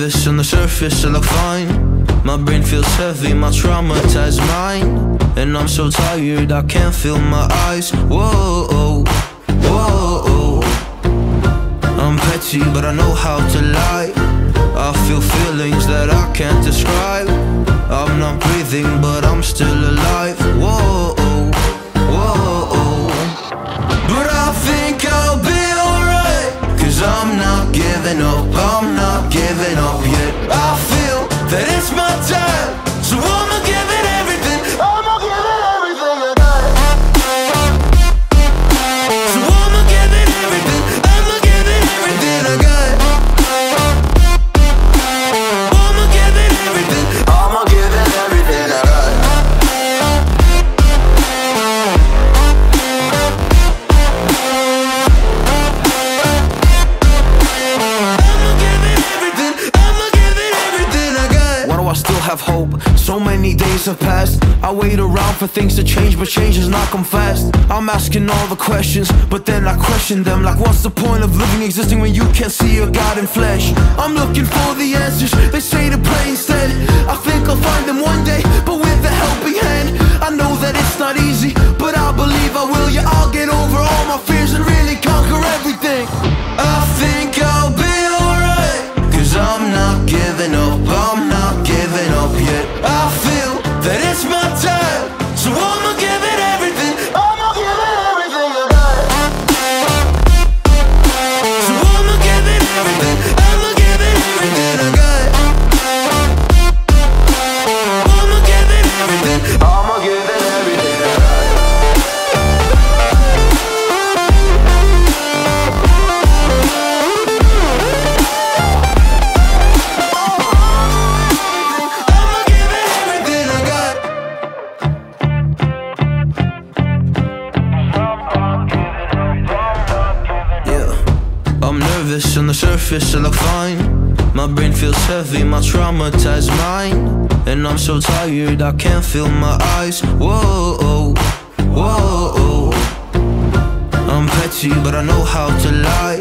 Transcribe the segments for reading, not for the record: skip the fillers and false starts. nervous, on the surface I look fine. My brain feels heavy, my traumatized mind. And I'm so tired, I can't feel my eyes. Whoa, whoa. I'm petty, but I know how to lie. I feel feelings that I can't describe. I'm not breathing, but I'm still alive. Whoa, but I think I'll be alright, 'cause I'm not giving up, I'm not giving up yet. I feel that it's my time, so I'ma give it everything. I'ma give it everything I got. So I'ma give it everything. I'ma give it everything I got. I'ma give it everything. I'ma give it everything I got. I still have hope, so many days have passed. I wait around for things to change, but change has not come fast. I'm asking all the questions, but then I question them. Like, what's the point of living, existing when you can't see your God in flesh? I'm looking for the answers, they say to pray instead. I think I'll find them one day, but with a helping hand. I know that it's not easy, but I believe I will. Yeah, I'll get over all my fears and really conquer everything. I think I'll be alright, 'cause I'm not giving up, I'm not giving up yet. I feel that it's my time, so I'ma give it everything. I'ma give it everything I got. So I'ma give it everything. I'ma give it everything I got. I'ma give it everything. I'ma give it everything I got. On the surface I look fine. My brain feels heavy, my traumatized mind. And I'm so tired, I can't feel my eyes. Whoa. I'm petty, but I know how to lie.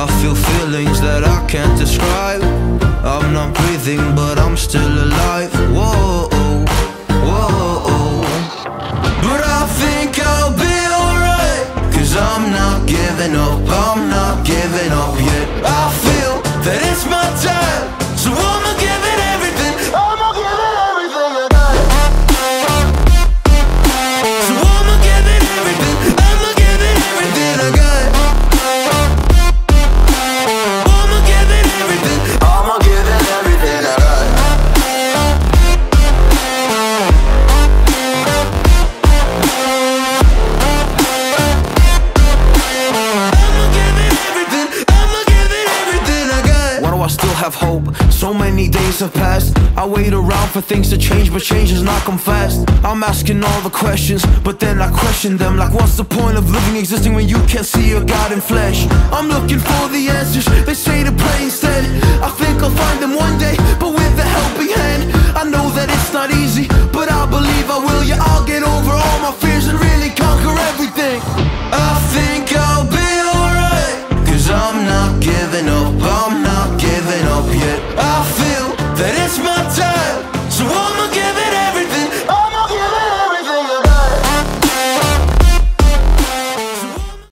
I feel feelings that I can't describe. I'm not breathing, but I'm still alive. Whoa. But I think I'll be alright, 'cause I'm not giving up, I'm not giving up yet. I feel that it's my time, so I'ma give it everything. I'ma give it everything I got. So I'ma give it everything. I'ma give it everything I got. I'ma give it everything. I'ma give it everything I got. I still have hope, so many days have passed. I wait around for things to change, but change has not come fast. I'm asking all the questions, but then I question them. Like, what's the point of living, existing when you can't see your God in flesh? I'm looking for the answers, they say to pray instead. I think I'll find them one day, but with a helping hand. I know that it's not easy, but I believe I will. Yeah, I'll get over all my fears and really conquer everything.